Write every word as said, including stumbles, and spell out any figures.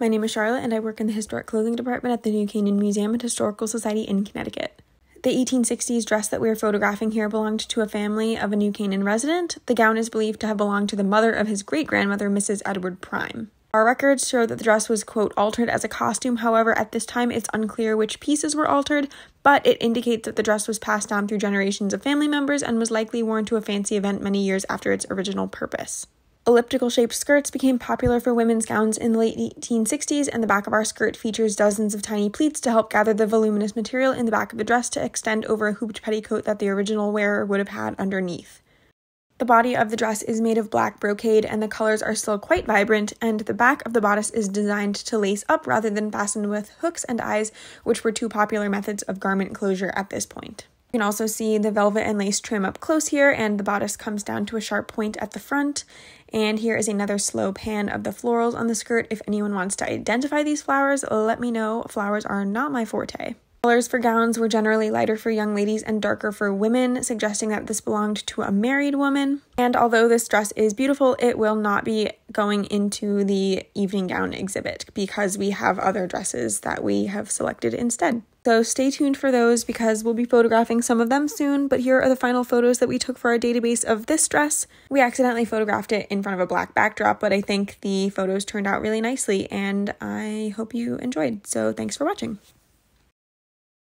My name is Charlotte, and I work in the Historic Clothing Department at the New Canaan Museum and Historical Society in Connecticut. The eighteen sixties dress that we are photographing here belonged to a family of a New Canaan resident. The gown is believed to have belonged to the mother of his great-grandmother, Missus Edward Prime. Our records show that the dress was, quote, altered as a costume. However, at this time, it's unclear which pieces were altered, but it indicates that the dress was passed down through generations of family members and was likely worn to a fancy event many years after its original purpose. Elliptical-shaped skirts became popular for women's gowns in the late eighteen sixties, and the back of our skirt features dozens of tiny pleats to help gather the voluminous material in the back of the dress to extend over a hooped petticoat that the original wearer would have had underneath. The body of the dress is made of black brocade, and the colors are still quite vibrant, and the back of the bodice is designed to lace up rather than fastened with hooks and eyes, which were two popular methods of garment closure at this point. You can also see the velvet and lace trim up close here, and the bodice comes down to a sharp point at the front. And here is another slow pan of the florals on the skirt. If anyone wants to identify these flowers, let me know. Flowers are not my forte. Colors for gowns were generally lighter for young ladies and darker for women, suggesting that this belonged to a married woman. And although this dress is beautiful, it will not be going into the evening gown exhibit because we have other dresses that we have selected instead. So stay tuned for those because we'll be photographing some of them soon, but here are the final photos that we took for our database of this dress. We accidentally photographed it in front of a black backdrop, but I think the photos turned out really nicely and I hope you enjoyed. So thanks for watching.